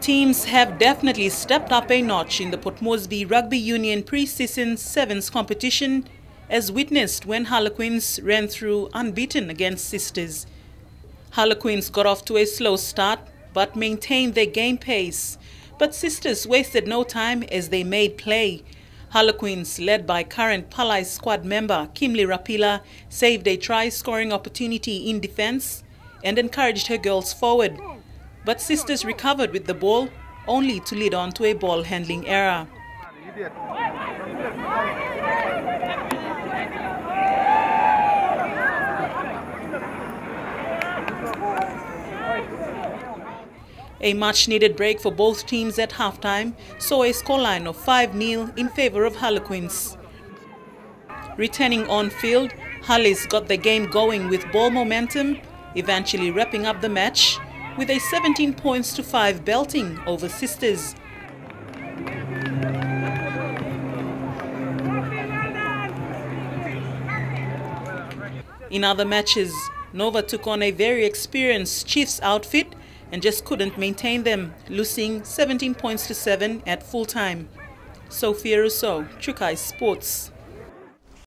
Teams have definitely stepped up a notch in the Port Moresby Rugby Union pre-season sevens competition, as witnessed when Harlequins ran through unbeaten against Sisters. Harlequins got off to a slow start but maintained their game pace, but Sisters wasted no time as they made play. Harlequins, led by current Palais squad member Kimli Rapila, saved a try-scoring opportunity in defense and encouraged her girls forward. But Sisters recovered with the ball, only to lead on to a ball handling error. A much-needed break for both teams at halftime saw a scoreline of 5-0 in favor of Harlequins. Returning on field, Harleys got the game going with ball momentum, eventually wrapping up the match with a 17-5 belting over Sisters. In other matches, Nova took on a very experienced Chiefs outfit and just couldn't maintain them, losing 17-7 at full-time. Sofia Rousseau, Trukai Sports.